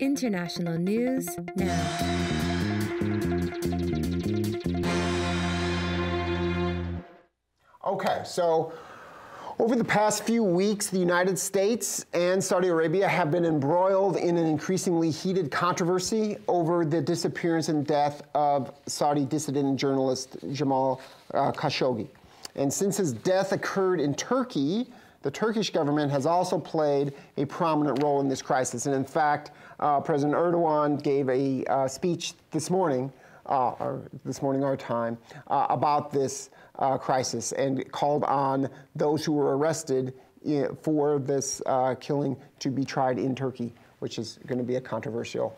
International news now. Okay, so over the past few weeks, the United States and Saudi Arabia have been embroiled in an increasingly heated controversy over the disappearance and death of Saudi dissident journalist Jamal Khashoggi. And since his death occurred in Turkey, the Turkish government has also played a prominent role in this crisis. And in fact, President Erdogan gave a speech this morning our time, about this crisis and called on those who were arrested for this killing to be tried in Turkey, which is going to be a controversial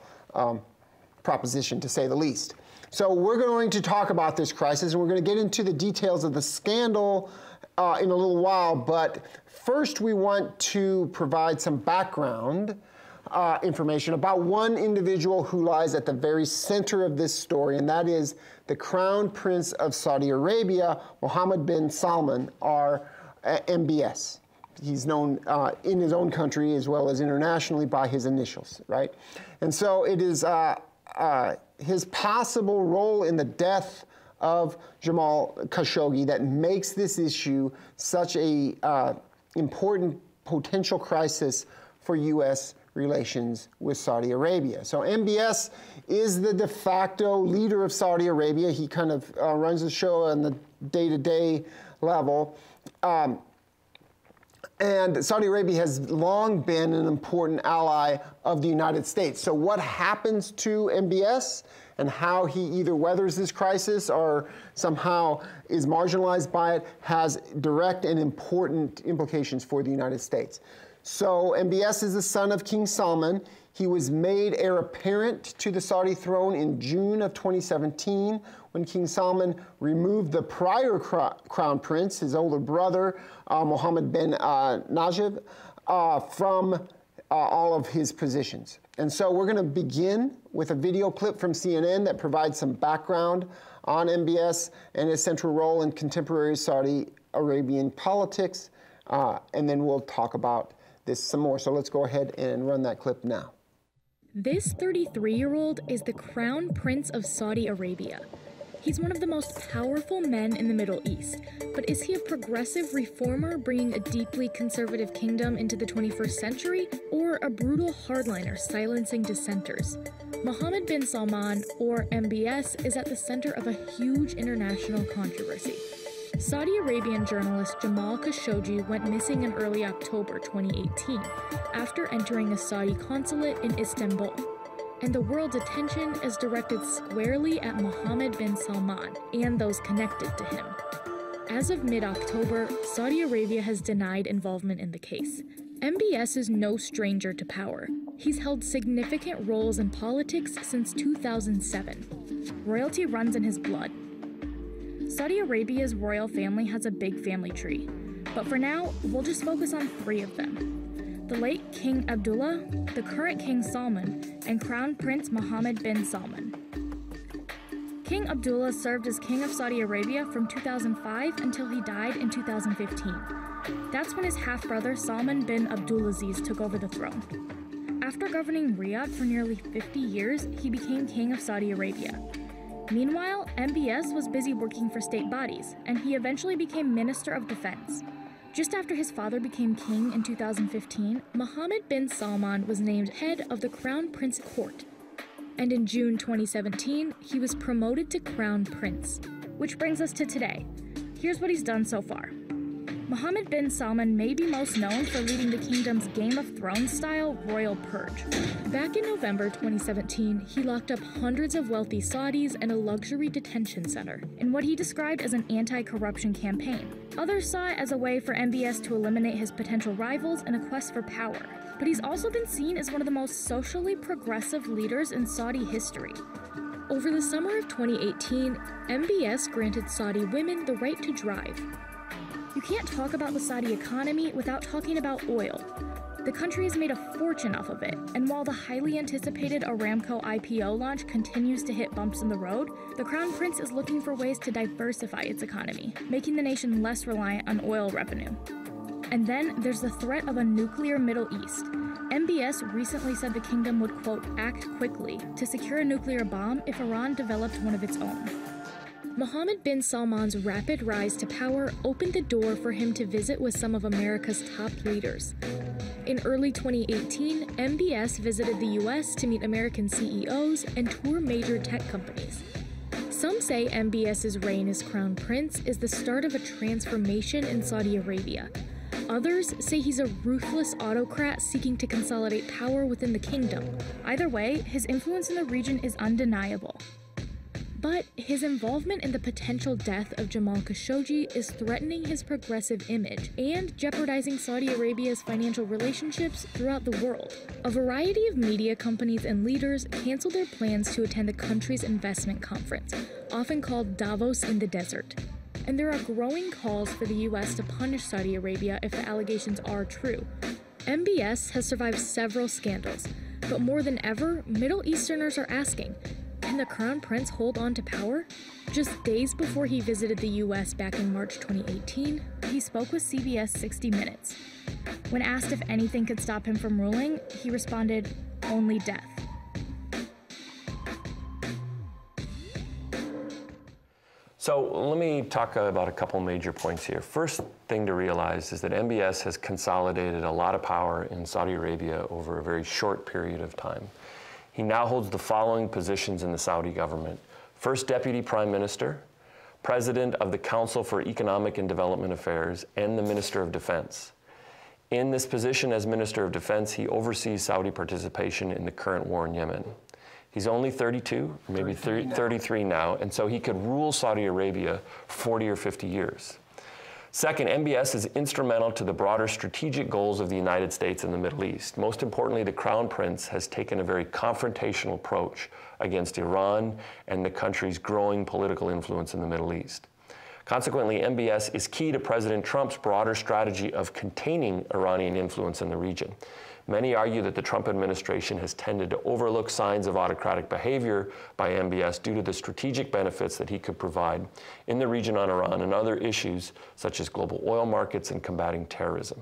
proposition, to say the least. So we're going to talk about this crisis, and we're going to get into the details of the scandal in a little while, but first we want to provide some background information about one individual who lies at the very center of this story, and that is the Crown Prince of Saudi Arabia, Mohammed bin Salman, or MBS. He's known in his own country as well as internationally by his initials, right? And so it is his possible role in the death of Jamal Khashoggi that makes this issue such a important potential crisis for U.S. relations with Saudi Arabia. So MBS is the de facto leader of Saudi Arabia. He kind of runs the show on the day-to-day level. And Saudi Arabia has long been an important ally of the United States. So what happens to MBS and how he either weathers this crisis or somehow is marginalized by it has direct and important implications for the United States. So MBS is the son of King Salman. He was made heir apparent to the Saudi throne in June of 2017 when King Salman removed the prior crown prince, his older brother, Mohammed bin Nayef, from all of his positions. And so we're going to begin with a video clip from CNN that provides some background on MBS and his central role in contemporary Saudi Arabian politics, and then we'll talk about this some more. So let's go ahead and run that clip now. This 33-year-old is the Crown Prince of Saudi Arabia. He's one of the most powerful men in the Middle East, but is he a progressive reformer bringing a deeply conservative kingdom into the 21st century, or a brutal hardliner silencing dissenters? Mohammed bin Salman, or MBS, is at the center of a huge international controversy. Saudi Arabian journalist Jamal Khashoggi went missing in early October 2018 after entering a Saudi consulate in Istanbul. And the world's attention is directed squarely at Mohammed bin Salman and those connected to him. As of mid-October, Saudi Arabia has denied involvement in the case. MBS is no stranger to power. He's held significant roles in politics since 2007. Royalty runs in his blood. Saudi Arabia's royal family has a big family tree, but for now, we'll just focus on three of them: the late King Abdullah, the current King Salman, and Crown Prince Mohammed bin Salman. King Abdullah served as King of Saudi Arabia from 2005 until he died in 2015. That's when his half-brother Salman bin Abdulaziz took over the throne. After governing Riyadh for nearly 50 years, he became King of Saudi Arabia. Meanwhile, MBS was busy working for state bodies, and he eventually became Minister of Defense. Just after his father became king in 2015, Mohammed bin Salman was named head of the Crown Prince Court. And in June 2017, he was promoted to Crown Prince. Which brings us to today. Here's what he's done so far. Mohammed bin Salman may be most known for leading the kingdom's Game of Thrones-style royal purge. Back in November 2017, he locked up hundreds of wealthy Saudis in a luxury detention center in what he described as an anti-corruption campaign. Others saw it as a way for MBS to eliminate his potential rivals in a quest for power. But he's also been seen as one of the most socially progressive leaders in Saudi history. Over the summer of 2018, MBS granted Saudi women the right to drive. You can't talk about the Saudi economy without talking about oil. The country has made a fortune off of it, and while the highly anticipated Aramco IPO launch continues to hit bumps in the road, the Crown Prince is looking for ways to diversify its economy, making the nation less reliant on oil revenue. And then there's the threat of a nuclear Middle East. MBS recently said the kingdom would, quote, act quickly to secure a nuclear bomb if Iran developed one of its own. Mohammed bin Salman's rapid rise to power opened the door for him to visit with some of America's top leaders. In early 2018, MBS visited the U.S. to meet American CEOs and tour major tech companies. Some say MBS's reign as crown prince is the start of a transformation in Saudi Arabia. Others say he's a ruthless autocrat seeking to consolidate power within the kingdom. Either way, his influence in the region is undeniable. But his involvement in the potential death of Jamal Khashoggi is threatening his progressive image and jeopardizing Saudi Arabia's financial relationships throughout the world. A variety of media companies and leaders canceled their plans to attend the country's investment conference, often called Davos in the Desert. And there are growing calls for the U.S. to punish Saudi Arabia if the allegations are true. MBS has survived several scandals, but more than ever, Middle Easterners are asking, can the crown prince hold on to power? Just days before he visited the U.S. back in March 2018, he spoke with CBS 60 Minutes. When asked if anything could stop him from ruling, he responded, "Only death." So let me talk about a couple major points here. First thing to realize is that MBS has consolidated a lot of power in Saudi Arabia over a very short period of time. He now holds the following positions in the Saudi government: First Deputy Prime Minister, President of the Council for Economic and Development Affairs, and the Minister of Defense. In this position as Minister of Defense, he oversees Saudi participation in the current war in Yemen. He's only 32, maybe 33 now, and so he could rule Saudi Arabia 40 or 50 years. Second, MBS is instrumental to the broader strategic goals of the United States and the Middle East. Most importantly, the crown prince has taken a very confrontational approach against Iran and the country's growing political influence in the Middle East. Consequently, MBS is key to President Trump's broader strategy of containing Iranian influence in the region. Many argue that the Trump administration has tended to overlook signs of autocratic behavior by MBS due to the strategic benefits that he could provide in the region on Iran and other issues such as global oil markets and combating terrorism.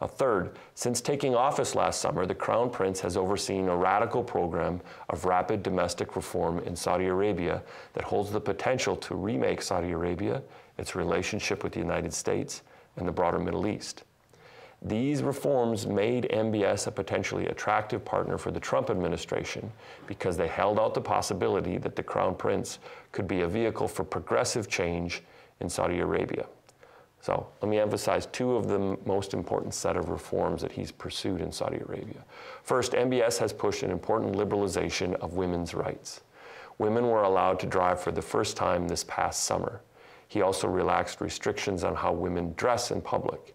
Now, third, since taking office last summer, the crown prince has overseen a radical program of rapid domestic reform in Saudi Arabia that holds the potential to remake Saudi Arabia, its relationship with the United States, and the broader Middle East. These reforms made MBS a potentially attractive partner for the Trump administration because they held out the possibility that the crown prince could be a vehicle for progressive change in Saudi Arabia. So let me emphasize two of the most important set of reforms that he's pursued in Saudi Arabia. First, MBS has pushed an important liberalization of women's rights. Women were allowed to drive for the first time this past summer. He also relaxed restrictions on how women dress in public.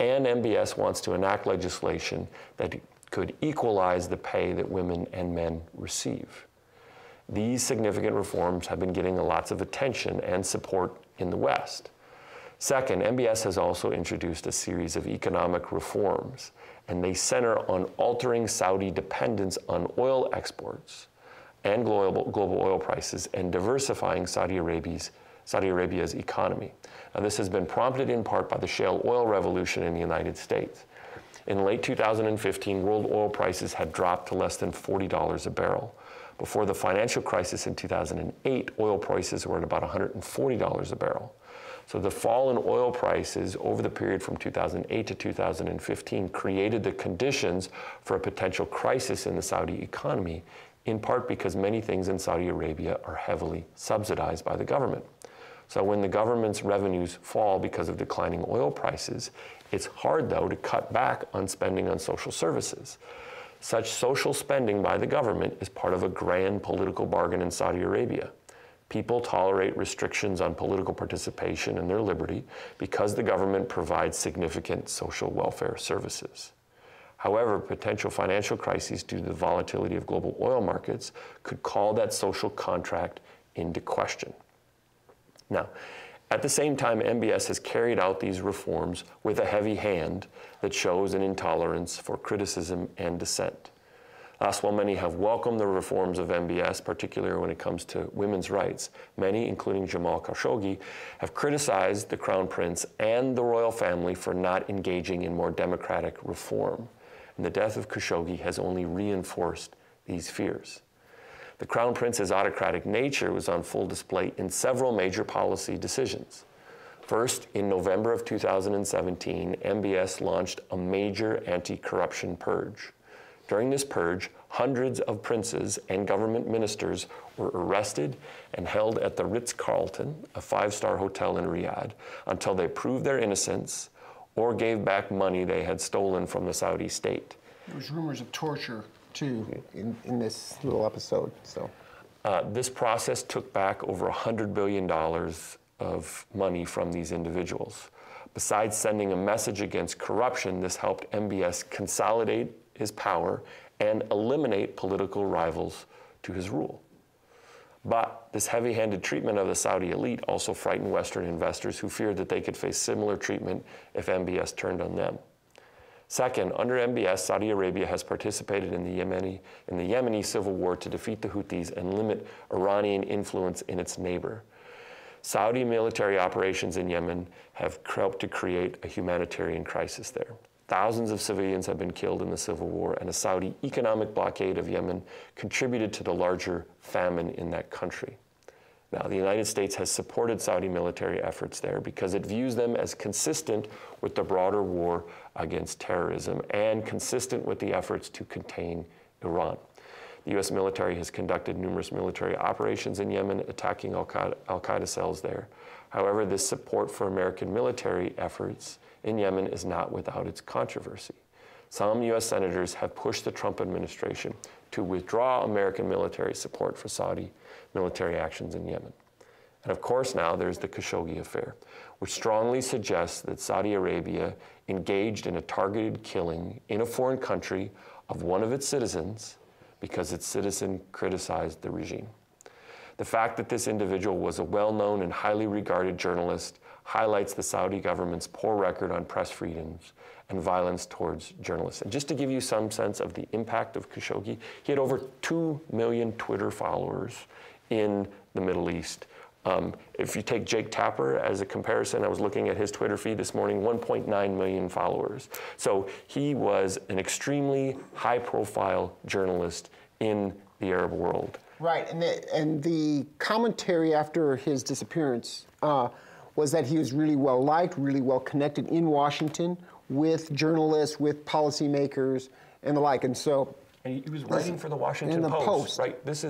And MBS wants to enact legislation that could equalize the pay that women and men receive. These significant reforms have been getting lots of attention and support in the West. Second, MBS has also introduced a series of economic reforms, and they center on altering Saudi dependence on oil exports and global oil prices and diversifying Saudi Arabia's economy. Now, this has been prompted in part by the shale oil revolution in the United States. In late 2015, world oil prices had dropped to less than $40 a barrel. Before the financial crisis in 2008, oil prices were at about $140 a barrel. So the fall in oil prices over the period from 2008 to 2015 created the conditions for a potential crisis in the Saudi economy, in part because many things in Saudi Arabia are heavily subsidized by the government. So when the government's revenues fall because of declining oil prices, it's hard, though, to cut back on spending on social services. Such social spending by the government is part of a grand political bargain in Saudi Arabia. People tolerate restrictions on political participation and their liberty because the government provides significant social welfare services. However, potential financial crises due to the volatility of global oil markets could call that social contract into question. Now, at the same time, MBS has carried out these reforms with a heavy hand that shows an intolerance for criticism and dissent. Thus, while many have welcomed the reforms of MBS, particularly when it comes to women's rights, many, including Jamal Khashoggi, have criticized the Crown Prince and the royal family for not engaging in more democratic reform. And the death of Khashoggi has only reinforced these fears. The Crown Prince's autocratic nature was on full display in several major policy decisions. First, in November of 2017, MBS launched a major anti-corruption purge. During this purge, hundreds of princes and government ministers were arrested and held at the Ritz-Carlton, a five-star hotel in Riyadh, until they proved their innocence or gave back money they had stolen from the Saudi state. There was rumors of torture, too, in this little episode. So, this process took back over $100 billion of money from these individuals. Besides sending a message against corruption, this helped MBS consolidate his power and eliminate political rivals to his rule. But this heavy-handed treatment of the Saudi elite also frightened Western investors who feared that they could face similar treatment if MBS turned on them. Second, under MBS, Saudi Arabia has participated in the Yemeni civil war to defeat the Houthis and limit Iranian influence in its neighbor. Saudi military operations in Yemen have helped to create a humanitarian crisis there. Thousands of civilians have been killed in the civil war, and a Saudi economic blockade of Yemen contributed to the larger famine in that country. Now, the United States has supported Saudi military efforts there because it views them as consistent with the broader war against terrorism and consistent with the efforts to contain Iran. The U.S. military has conducted numerous military operations in Yemen, attacking al-Qaeda cells there. However, this support for American military efforts in Yemen is not without its controversy. Some U.S. senators have pushed the Trump administration to withdraw American military support for Saudi military actions in Yemen. And of course, now there's the Khashoggi affair, which strongly suggests that Saudi Arabia engaged in a targeted killing in a foreign country of one of its citizens because its citizen criticized the regime. The fact that this individual was a well-known and highly regarded journalist highlights the Saudi government's poor record on press freedoms and violence towards journalists. And just to give you some sense of the impact of Khashoggi, he had over 2 million Twitter followers in the Middle East. If you take Jake Tapper as a comparison, I was looking at his Twitter feed this morning, 1.9 million followers. So he was an extremely high-profile journalist in the Arab world. Right, and the commentary after his disappearance was that he was really well-liked, really well-connected in Washington with journalists, with policymakers, and the like. And so, and he was writing for the Washington Post, right? This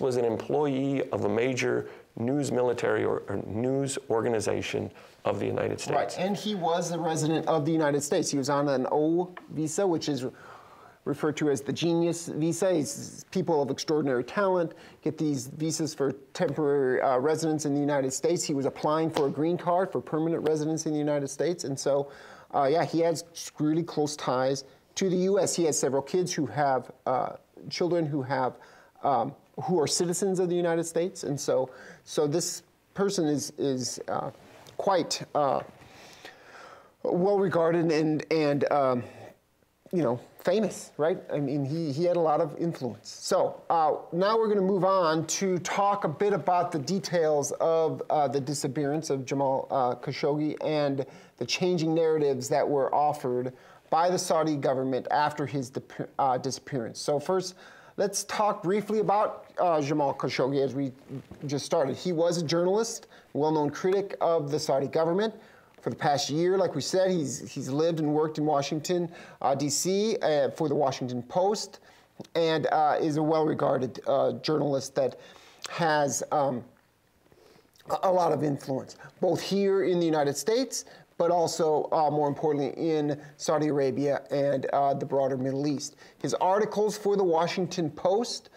was an employee of a major news military or news organization of the United States. Right, and he was a resident of the United States. He was on an O visa, which is referred to as the genius visa. It's people of extraordinary talent get these visas for temporary residence in the United States. He was applying for a green card for permanent residence in the United States. And so, yeah, he has really close ties to the U.S. He has several kids who have who are citizens of the United States. And so this person is quite well regarded and you know, famous, right? I mean, he had a lot of influence. So now we're going to move on to talk a bit about the details of the disappearance of Jamal Khashoggi and the changing narratives that were offered by the Saudi government after his disappearance. So first, let's talk briefly about Jamal Khashoggi as we just started. He was a journalist, well-known critic of the Saudi government. For the past year, like we said, he's lived and worked in Washington, D.C., for the Washington Post, and is a well-regarded journalist that has a lot of influence, both here in the United States, but also, more importantly, in Saudi Arabia and the broader Middle East. His articles for the Washington Post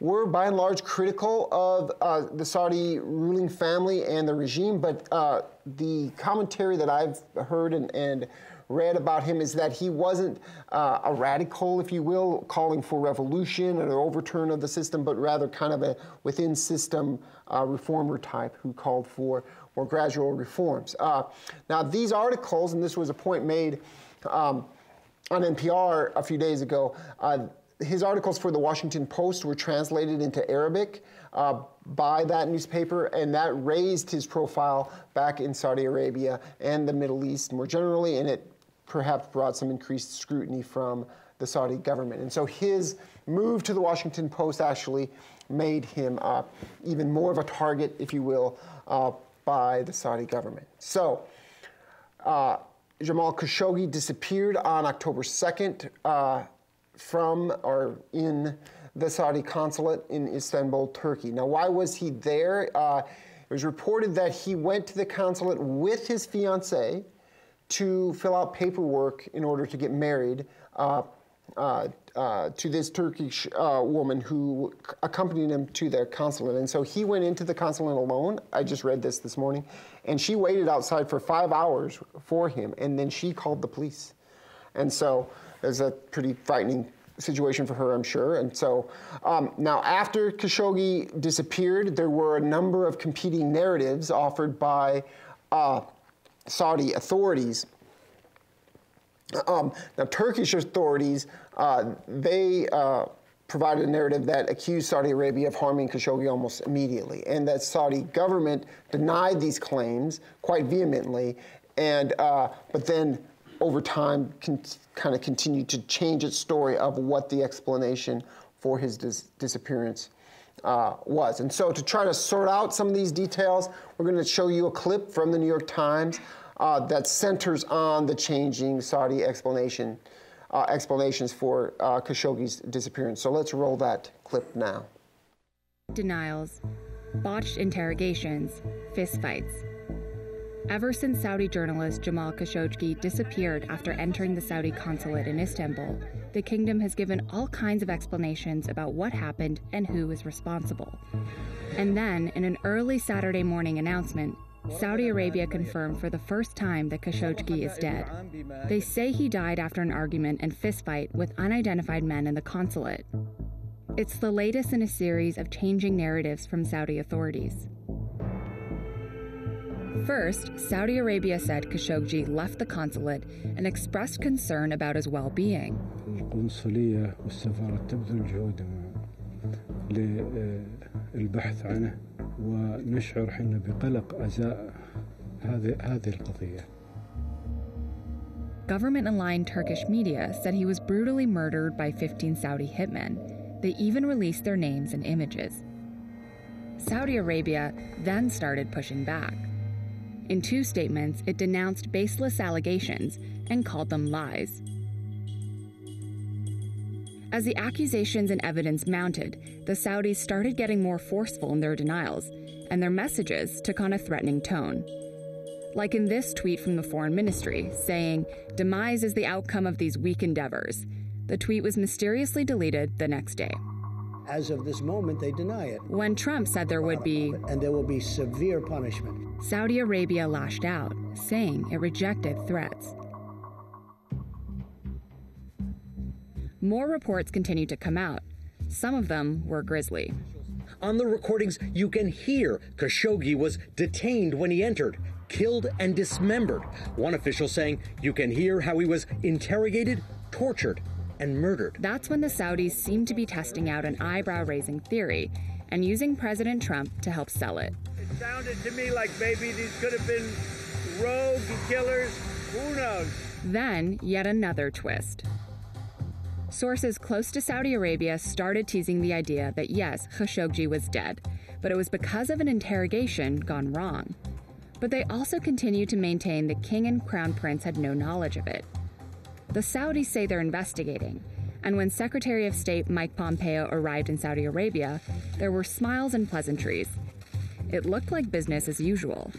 were by and large critical of the Saudi ruling family and the regime, but the commentary that I've heard and read about him is that he wasn't a radical, if you will, calling for revolution or overturn of the system, but rather kind of a within-system reformer type who called for more gradual reforms. Now, these articles, and this was a point made on NPR a few days ago, His articles for the Washington Post were translated into Arabic by that newspaper, and that raised his profile back in Saudi Arabia and the Middle East more generally, and it perhaps brought some increased scrutiny from the Saudi government. And so his move to the Washington Post actually made him even more of a target, if you will, by the Saudi government. So Jamal Khashoggi disappeared on October 2nd from or in the Saudi consulate in Istanbul, Turkey. Now, why was he there? It was reported that he went to the consulate with his fiancée to fill out paperwork in order to get married to this Turkish woman who accompanied him to their consulate. And so he went into the consulate alone. I just read this morning. And she waited outside for 5 hours for him, and then she called the police. And so there's a pretty frightening situation for her, I'm sure. And so now, after Khashoggi disappeared, there were a number of competing narratives offered by Saudi authorities. Now, Turkish authorities, they provided a narrative that accused Saudi Arabia of harming Khashoggi almost immediately, and that Saudi government denied these claims quite vehemently, and but then over time kind of continued to change its story of what the explanation for his disappearance was. And so to try to sort out some of these details, we're going to show you a clip from the New York Times that centers on the changing Saudi explanations for Khashoggi's disappearance. So let's roll that clip now. Denials, botched interrogations, fistfights. Ever since Saudi journalist Jamal Khashoggi disappeared after entering the Saudi consulate in Istanbul, the kingdom has given all kinds of explanations about what happened and who is responsible. And then, in an early Saturday morning announcement, Saudi Arabia confirmed for the first time that Khashoggi is dead. They say he died after an argument and fistfight with unidentified men in the consulate. It's the latest in a series of changing narratives from Saudi authorities. First, Saudi Arabia said Khashoggi left the consulate and expressed concern about his well-being. ونشعر حنا بقلق أزاء هذه القضية. Government-aligned Turkish media said he was brutally murdered by 15 Saudi hitmen. They even released their names and images. Saudi Arabia then started pushing back. In two statements, it denounced baseless allegations and called them lies. As the accusations and evidence mounted, the Saudis started getting more forceful in their denials, and their messages took on a threatening tone. Like in this tweet from the foreign ministry, saying, "Demise is the outcome of these weak endeavors." The tweet was mysteriously deleted the next day. As of this moment, they deny it. When Trump said there would be, and there will be severe punishment, Saudi Arabia lashed out, saying it rejected threats. More reports continued to come out. Some of them were grisly. On the recordings, you can hear Khashoggi was detained when he entered, killed and dismembered. One official saying you can hear how he was interrogated, tortured, and murdered. That's when the Saudis seemed to be testing out an eyebrow-raising theory and using President Trump to help sell it. It sounded to me like maybe these could have been rogue killers. Who knows? Then, yet another twist. Sources close to Saudi Arabia started teasing the idea that, yes, Khashoggi was dead, but it was because of an interrogation gone wrong. But they also continued to maintain the king and crown prince had no knowledge of it. The Saudis say they're investigating, and when Secretary of State Mike Pompeo arrived in Saudi Arabia, there were smiles and pleasantries. It looked like business as usual.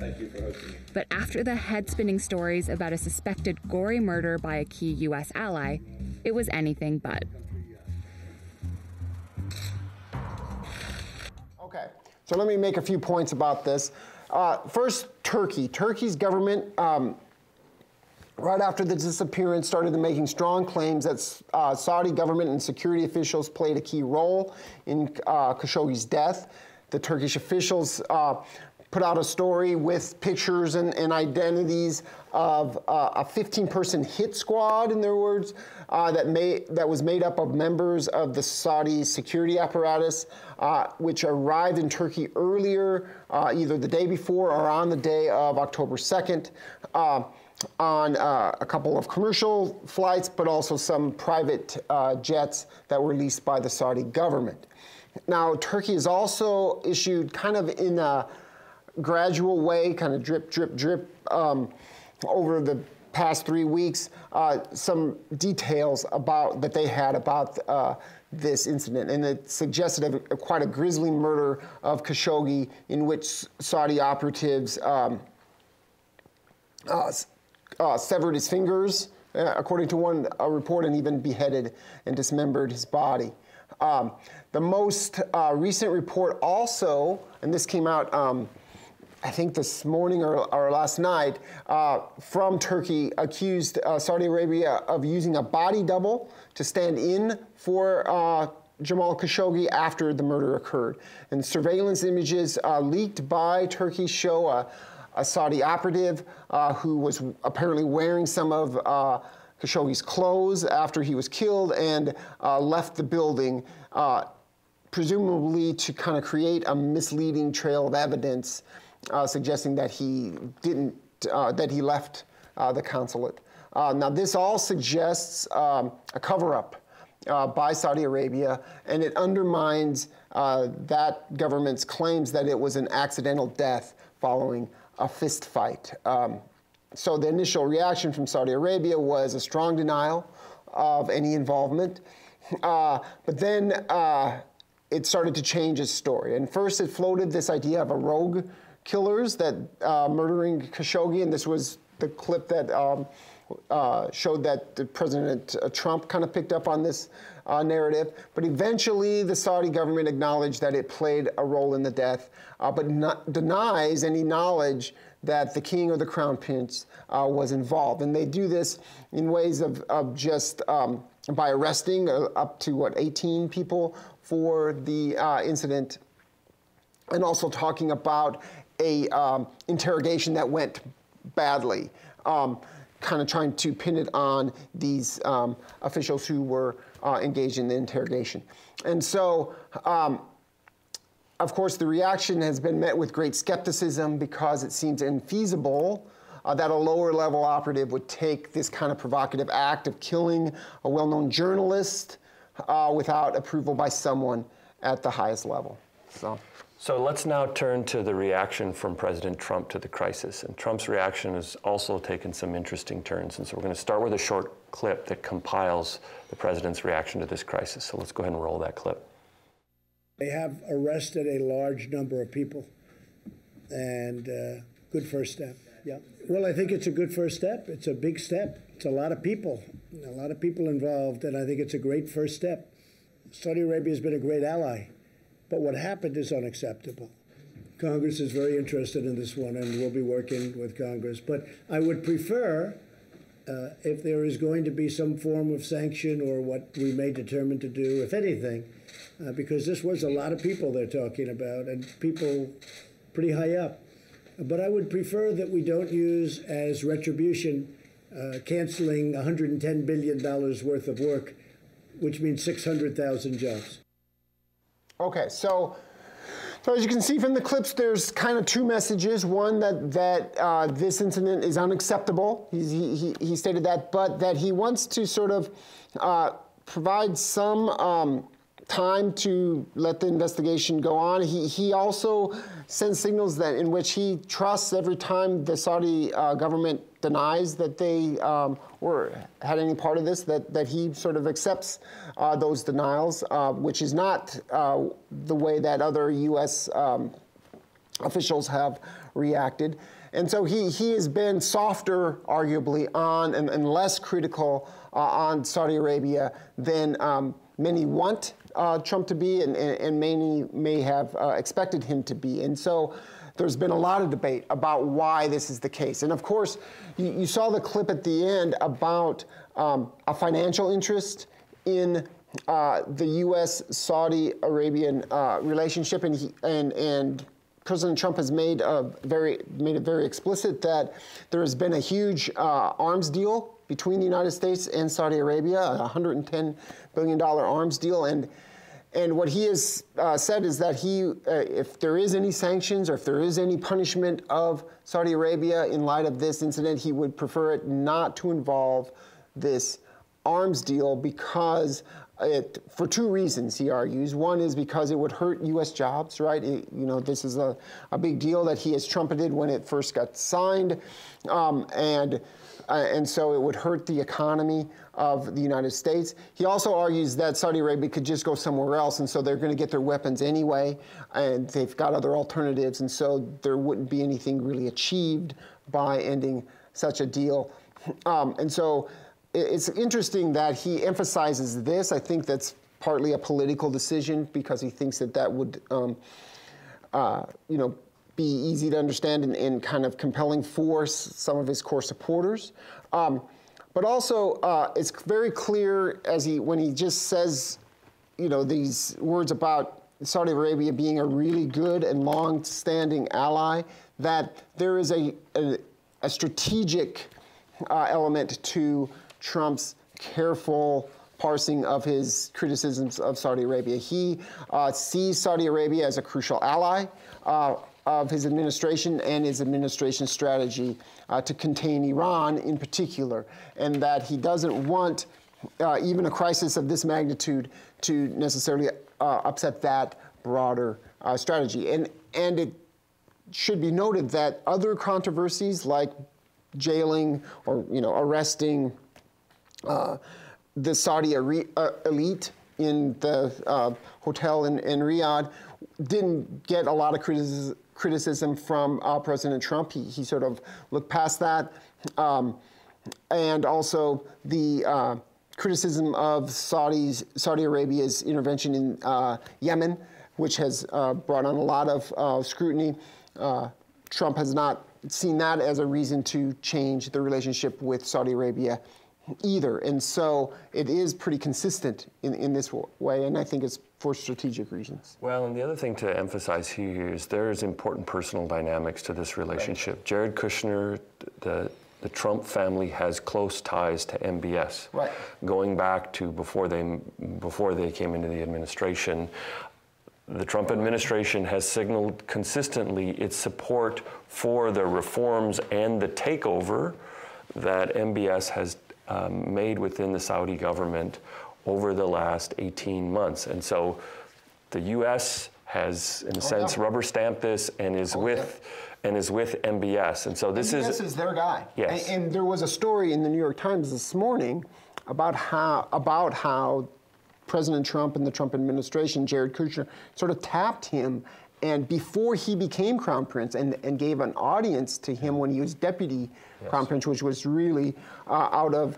Thank you for hosting me. But after the head-spinning stories about a suspected gory murder by a key U.S. ally, it was anything but. Okay, so let me make a few points about this. First, Turkey. Turkey's government, right after the disappearance, started making strong claims that Saudi government and security officials played a key role in Khashoggi's death. The Turkish officials put out a story with pictures and identities of a 15-person hit squad, in their words, that was made up of members of the Saudi security apparatus, which arrived in Turkey earlier, either the day before or on the day of October 2nd, on a couple of commercial flights, but also some private jets that were leased by the Saudi government. Now, Turkey has also issued, kind of in a gradual way, kind of drip, drip, drip, over the past 3 weeks, some details about that they had about this incident. And it suggested quite a grisly murder of Khashoggi, in which Saudi operatives severed his fingers, according to one report, and even beheaded and dismembered his body. The most recent report also, and this came out I think this morning or last night, from Turkey, accused Saudi Arabia of using a body double to stand in for Jamal Khashoggi after the murder occurred. And surveillance images leaked by Turkey show a Saudi operative who was apparently wearing some of Khashoggi's clothes after he was killed, and left the building, presumably to kind of create a misleading trail of evidence suggesting that he didn't, that he left the consulate. Now, this all suggests a cover-up by Saudi Arabia, and it undermines that government's claims that it was an accidental death following a fist fight. So the initial reaction from Saudi Arabia was a strong denial of any involvement. But then it started to change its story. And first it floated this idea of a rogue killers that murdering Khashoggi, and this was the clip that showed that President Trump kind of picked up on this narrative. But eventually the Saudi government acknowledged that it played a role in the death, but denies any knowledge that the king or the crown prince was involved. And they do this in ways of just by arresting up to, what, 18 people for the incident, and also talking about a interrogation that went badly, kind of trying to pin it on these officials who were engaged in the interrogation. And so, of course, the reaction has been met with great skepticism, because it seems infeasible that a lower-level operative would take this kind of provocative act of killing a well-known journalist without approval by someone at the highest level. So let's now turn to the reaction from President Trump to the crisis. And Trump's reaction has also taken some interesting turns. And so we're going to start with a short clip that compiles the president's reaction to this crisis. So let's go ahead and roll that clip. They have arrested a large number of people, and good first step. Yeah. Well, I think it's a good first step. It's a big step. It's a lot of people involved, and I think it's a great first step. Saudi Arabia has been a great ally, but what happened is unacceptable. Congress is very interested in this one, and we'll be working with Congress. But I would prefer, if there is going to be some form of sanction or what we may determine to do, if anything, because this was a lot of people they're talking about, and people pretty high up. But I would prefer that we don't use as retribution canceling $110 billion worth of work, which means 600,000 jobs. Okay, so as you can see from the clips, there's kind of two messages. One, that this incident is unacceptable. He stated that, but that he wants to sort of provide some time to let the investigation go on. He also sends signals that in which he trusts every time the Saudi government denies that they had any part of this, that he sort of accepts those denials, which is not the way that other U.S. Officials have reacted. And so he has been softer, arguably, on and less critical on Saudi Arabia than many want Trump to be, and many may have expected him to be. And so there's been a lot of debate about why this is the case. And of course, you saw the clip at the end about a financial interest in the U.S.-Saudi Arabian relationship, and President Trump has made it very explicit that there has been a huge arms deal between the United States and Saudi Arabia, a $110 billion arms deal. And what he has said is that if there is any sanctions or if there is any punishment of Saudi Arabia in light of this incident, he would prefer it not to involve this arms deal because for two reasons, he argues. One is because it would hurt U.S. jobs, right? This is a big deal that he has trumpeted when it first got signed. And so it would hurt the economy of the United States. He also argues that Saudi Arabia could just go somewhere else, and so they're going to get their weapons anyway, and they've got other alternatives, and so there wouldn't be anything really achieved by ending such a deal. And so it's interesting that he emphasizes this. I think that's partly a political decision because he thinks that that would, be easy to understand and kind of compelling for some of his core supporters. But also, it's very clear when he just says, these words about Saudi Arabia being a really good and long-standing ally, that there is a strategic element to Trump's careful parsing of his criticisms of Saudi Arabia. He sees Saudi Arabia as a crucial ally of his administration and his administration's strategy to contain Iran in particular, and that he doesn't want even a crisis of this magnitude to necessarily upset that broader strategy. And it should be noted that other controversies like jailing or arresting the Saudi elite in the hotel in Riyadh didn't get a lot of criticism from President Trump. He sort of looked past that. And also the criticism of Saudi Arabia's intervention in Yemen, which has brought on a lot of scrutiny. Trump has not seen that as a reason to change the relationship with Saudi Arabia either. And so it is pretty consistent in this way, and I think it's for strategic reasons. Well, and the other thing to emphasize here is there is important personal dynamics to this relationship. Right. Jared Kushner, the Trump family has close ties to MBS, right, going back to before they came into the administration. The Trump administration has signaled consistently its support for the reforms and the takeover that MBS has made within the Saudi government over the last 18 months. And so the U.S. has, in a sense, rubber stamped this and is with MBS. And so this MBS is their guy. Yes. And there was a story in the New York Times this morning about how President Trump and the Trump administration, Jared Kushner, sort of tapped him, and before he became crown prince, and gave an audience to him when he was deputy crown prince, which was really out of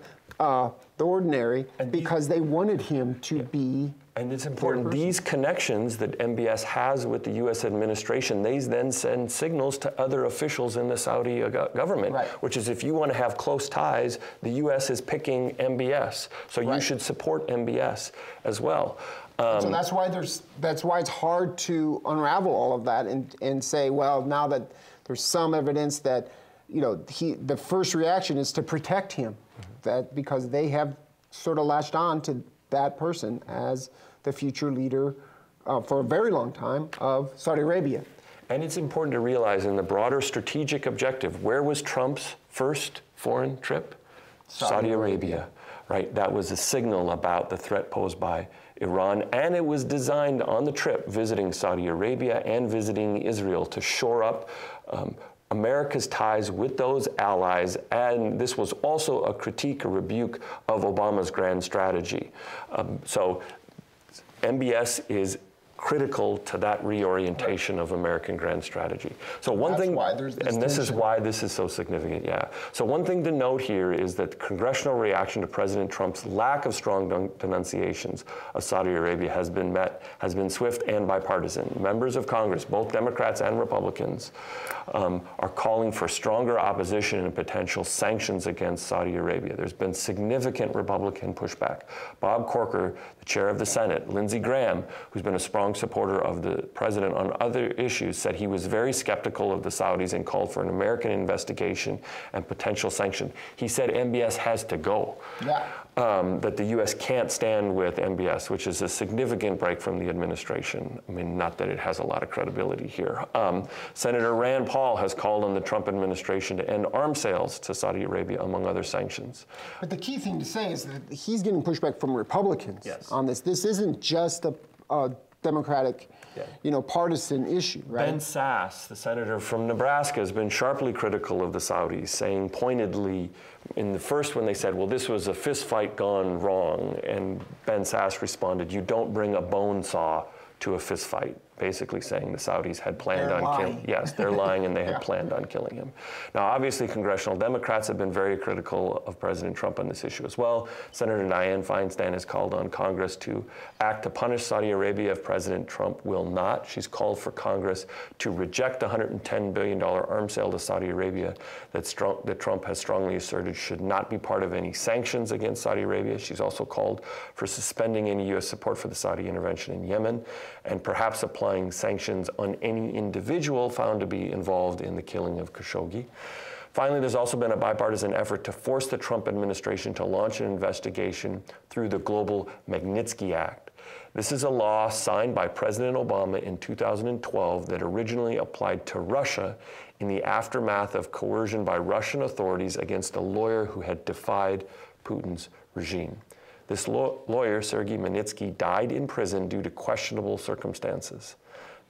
the ordinary, and because they wanted him to be. And it's important, these connections that MBS has with the U.S. administration, they then send signals to other officials in the Saudi government, right, which is if you want to have close ties, the U.S. is picking MBS. So right, you should support MBS as well. So that's why it's hard to unravel all of that and say, well, now that there's some evidence that, the first reaction is to protect him, that because they have sort of latched on to that person as the future leader for a very long time of Saudi Arabia. And it's important to realize in the broader strategic objective, where was Trump's first foreign trip? Saudi Arabia, right? That was a signal about the threat posed by Iran, and it was designed on the trip visiting Saudi Arabia and visiting Israel to shore up America's ties with those allies, and this was also a critique, a rebuke of Obama's grand strategy. So MBS is critical to that reorientation of American grand strategy. So one thing, and this is why this is so significant, yeah. So one thing to note here is that the congressional reaction to President Trump's lack of strong denunciations of Saudi Arabia has been swift and bipartisan. Members of Congress, both Democrats and Republicans, are calling for stronger opposition and potential sanctions against Saudi Arabia. There's been significant Republican pushback. Bob Corker, the chair of the Senate, Lindsey Graham, who's been a strong supporter of the president on other issues, said he was very skeptical of the Saudis and called for an American investigation and potential sanction. He said MBS has to go, yeah. That the U.S. can't stand with MBS, which is a significant break from the administration. I mean, not that it has a lot of credibility here. Senator Rand Paul has called on the Trump administration to end arms sales to Saudi Arabia, among other sanctions. But the key thing to say is that he's getting pushback from Republicans on this. This isn't just a Democratic, you know, partisan issue, right? Ben Sass, the senator from Nebraska, has been sharply critical of the Saudis, saying pointedly in the first when they said, well, this was a fist fight gone wrong, and Ben Sass responded, you don't bring a bone saw to a fist fight, basically saying the Saudis had planned on killing. Yes, they're lying, and they had planned on killing him. Now, obviously, congressional Democrats have been very critical of President Trump on this issue as well. Senator Dianne Feinstein has called on Congress to act to punish Saudi Arabia if President Trump will not. She's called for Congress to reject the $110 billion arms sale to Saudi Arabia that Trump has strongly asserted should not be part of any sanctions against Saudi Arabia. She's also called for suspending any U.S. support for the Saudi intervention in Yemen, and perhaps applying sanctions on any individual found to be involved in the killing of Khashoggi. Finally, there's also been a bipartisan effort to force the Trump administration to launch an investigation through the Global Magnitsky Act. This is a law signed by President Obama in 2012 that originally applied to Russia in the aftermath of coercion by Russian authorities against a lawyer who had defied Putin's regime. This lawyer, Sergei Magnitsky, died in prison due to questionable circumstances.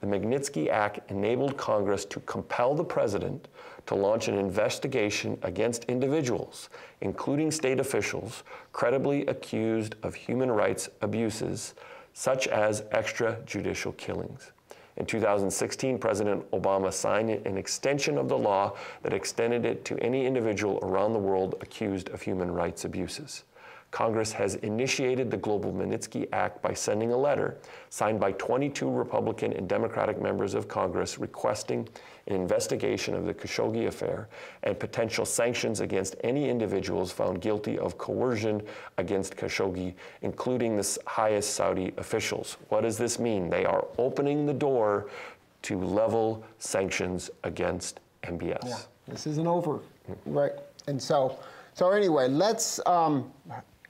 The Magnitsky Act enabled Congress to compel the president to launch an investigation against individuals, including state officials, credibly accused of human rights abuses, such as extrajudicial killings. In 2016, President Obama signed an extension of the law that extended it to any individual around the world accused of human rights abuses. Congress has initiated the Global Magnitsky Act by sending a letter signed by 22 Republican and Democratic members of Congress requesting an investigation of the Khashoggi affair and potential sanctions against any individuals found guilty of coercion against Khashoggi, including the highest Saudi officials. What does this mean? They are opening the door to level sanctions against MBS. Yeah, this isn't over, right? And so anyway, let's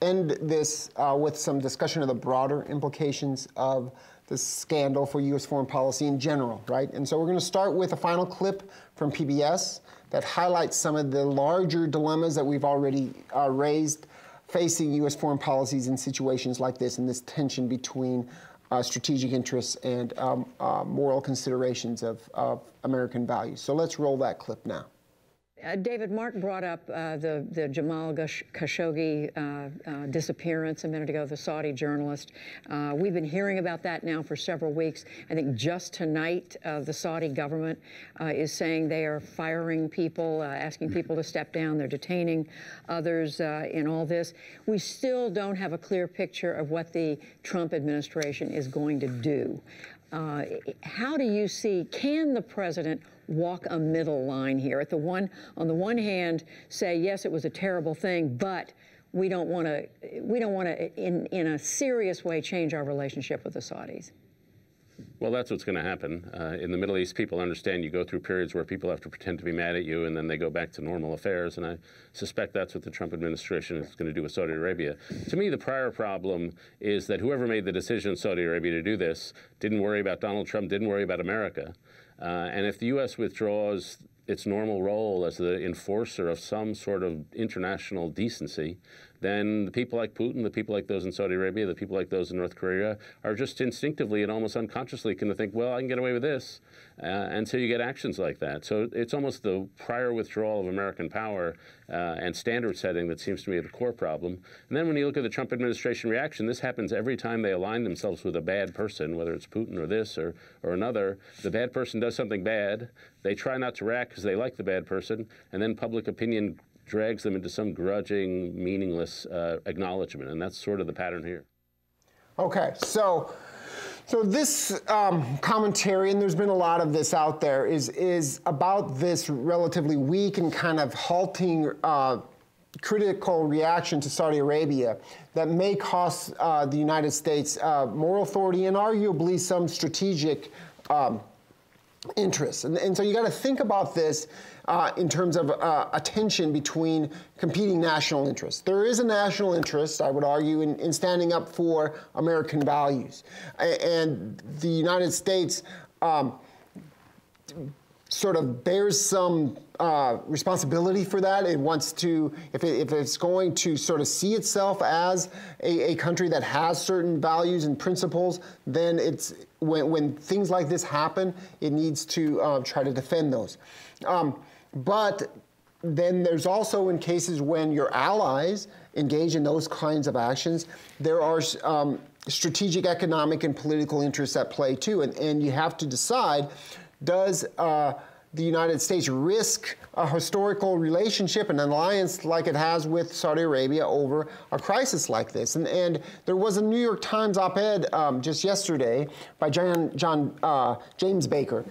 end this with some discussion of the broader implications of the scandal for U.S. foreign policy in general, right? And so we're going to start with a final clip from PBS that highlights some of the larger dilemmas that we've already raised facing U.S. foreign policies in situations like this, and this tension between strategic interests and moral considerations of American values. So let's roll that clip now. David, Mark brought up the Jamal Khashoggi disappearance a minute ago, the Saudi journalist. We've been hearing about that now for several weeks. I think just tonight, the Saudi government is saying they are firing people, asking people to step down. They're detaining others in all this. We still don't have a clear picture of what the Trump administration is going to do. How do you see, can the president walk a middle line here? On the one hand, say, yes, it was a terrible thing, but we don't want to, in a serious way, change our relationship with the Saudis. Well, that's what's going to happen. In the Middle East, people understand you go through periods where people have to pretend to be mad at you, and then they go back to normal affairs. And I suspect that's what the Trump administration is going to do with Saudi Arabia. To me, the prior problem is that whoever made the decision in Saudi Arabia to do this didn't worry about Donald Trump, didn't worry about America. And if the U.S. withdraws its normal role as the enforcer of some sort of international decency, then the people like Putin, the people like those in Saudi Arabia, the people like those in North Korea are just instinctively and almost unconsciously going to think, well, I can get away with this. And so you get actions like that. So it's almost the prior withdrawal of American power and standard setting that seems to me the core problem. And then when you look at the Trump administration reaction, this happens every time they align themselves with a bad person, whether it's Putin or this or another. The bad person does something bad. They try not to react because they like the bad person. And then public opinion drags them into some grudging, meaningless acknowledgement, and that's sort of the pattern here. Okay, so this commentary, and there's been a lot of this out there, is about this relatively weak and kind of halting critical reaction to Saudi Arabia that may cost the United States moral authority and arguably some strategic interests. And so you got to think about this in terms of a tension between competing national interests. There is a national interest, I would argue, in standing up for American values. And the United States sort of bears some responsibility for that. It wants to, if it's going to sort of see itself as a country that has certain values and principles, then it's, when things like this happen, it needs to try to defend those. But then there's also, in cases when your allies engage in those kinds of actions, there are strategic, economic, and political interests at play too. And you have to decide, does the United States risk a historical relationship and an alliance like it has with Saudi Arabia over a crisis like this? And there was a New York Times op-ed just yesterday by James Baker,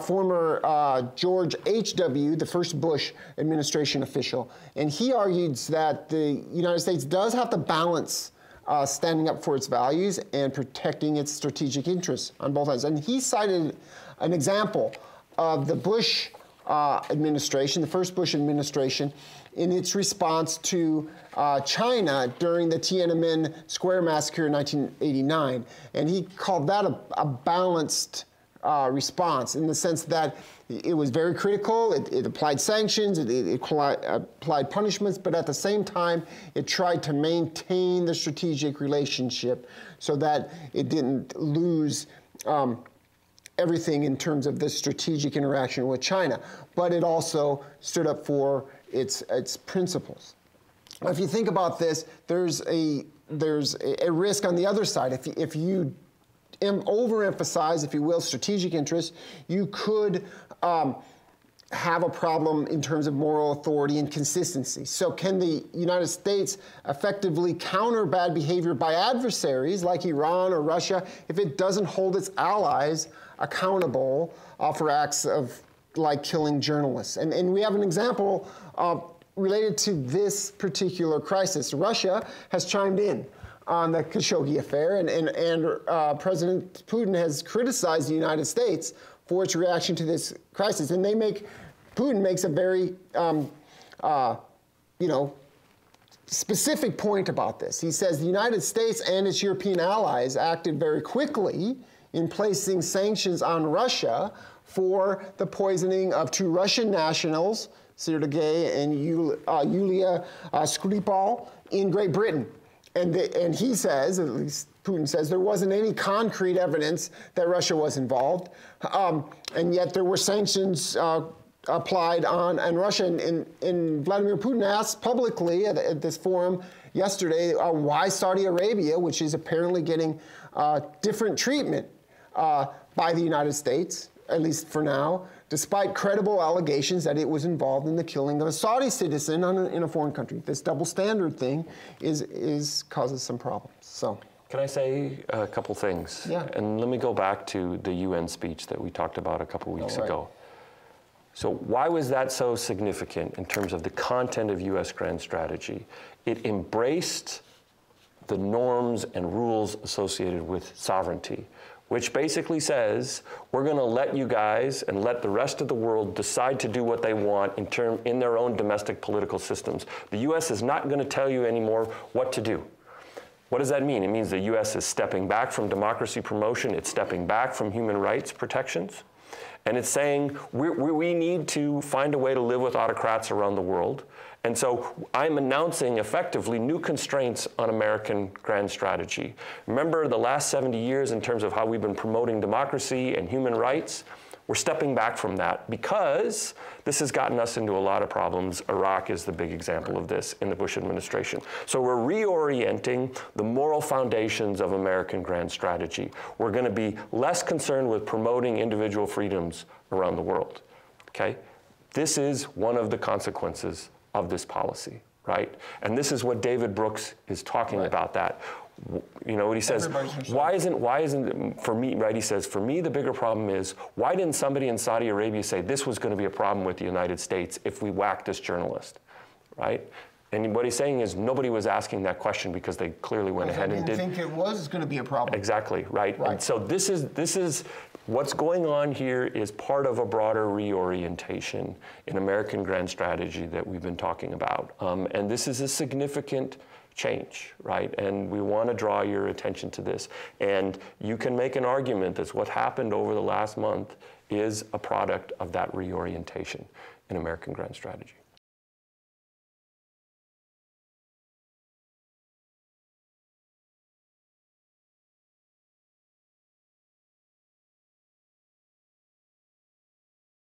former George H.W., the first Bush administration official. And he argues that the United States does have to balance standing up for its values and protecting its strategic interests on both sides. And he cited an example of the Bush administration, the first Bush administration, in its response to China during the Tiananmen Square massacre in 1989. And he called that a balanced response, in the sense that it was very critical, it applied sanctions, it applied punishments, but at the same time, it tried to maintain the strategic relationship so that it didn't lose everything in terms of the strategic interaction with China. But it also stood up for its principles. Now, if you think about this, there's a risk on the other side. If you overemphasize, if you will, strategic interests, you could have a problem in terms of moral authority and consistency. So can the United States effectively counter bad behavior by adversaries like Iran or Russia if it doesn't hold its allies accountable for acts of, like, killing journalists? And we have an example related to this particular crisis. Russia has chimed in on the Khashoggi affair, and President Putin has criticized the United States for its reaction to this crisis, and Putin makes a very, specific point about this. He says the United States and its European allies acted very quickly in placing sanctions on Russia for the poisoning of two Russian nationals, Sergei and Yulia Skripal, in Great Britain. And he says, at least Putin says, there wasn't any concrete evidence that Russia was involved, and yet there were sanctions applied on Russia. And Vladimir Putin asked publicly at this forum yesterday why Saudi Arabia, which is apparently getting different treatment by the United States, at least for now, despite credible allegations that it was involved in the killing of a Saudi citizen in a foreign country. This double standard thing causes some problems. So, can I say a couple things? Yeah. And let me go back to the UN speech that we talked about a couple weeks ago. So why was that so significant in terms of the content of U.S. grand strategy? It embraced the norms and rules associated with sovereignty, which basically says, we're going to let you guys and let the rest of the world decide to do what they want in their own domestic political systems. The U.S. is not going to tell you anymore what to do. What does that mean? It means the U.S. is stepping back from democracy promotion. It's stepping back from human rights protections. And it's saying, we need to find a way to live with autocrats around the world. And so I'm announcing effectively new constraints on American grand strategy. Remember the last 70 years in terms of how we've been promoting democracy and human rights? We're stepping back from that because this has gotten us into a lot of problems. Iraq is the big example of this in the Bush administration. So we're reorienting the moral foundations of American grand strategy. We're going to be less concerned with promoting individual freedoms around the world. Okay? This is one of the consequences of this policy, right? And this is what David Brooks is talking about. That, you know, what he says, why isn't for me, right? He says, for me, the bigger problem is, why didn't somebody in Saudi Arabia say this was going to be a problem with the United States if we whacked this journalist, right? And what he's saying is nobody was asking that question because they clearly went ahead and did. They didn't think it was going to be a problem. Exactly, right. And so this is what's going on here is part of a broader reorientation in American grand strategy that we've been talking about. And this is a significant change, right? And we want to draw your attention to this. And you can make an argument that what happened over the last month is a product of that reorientation in American grand strategy.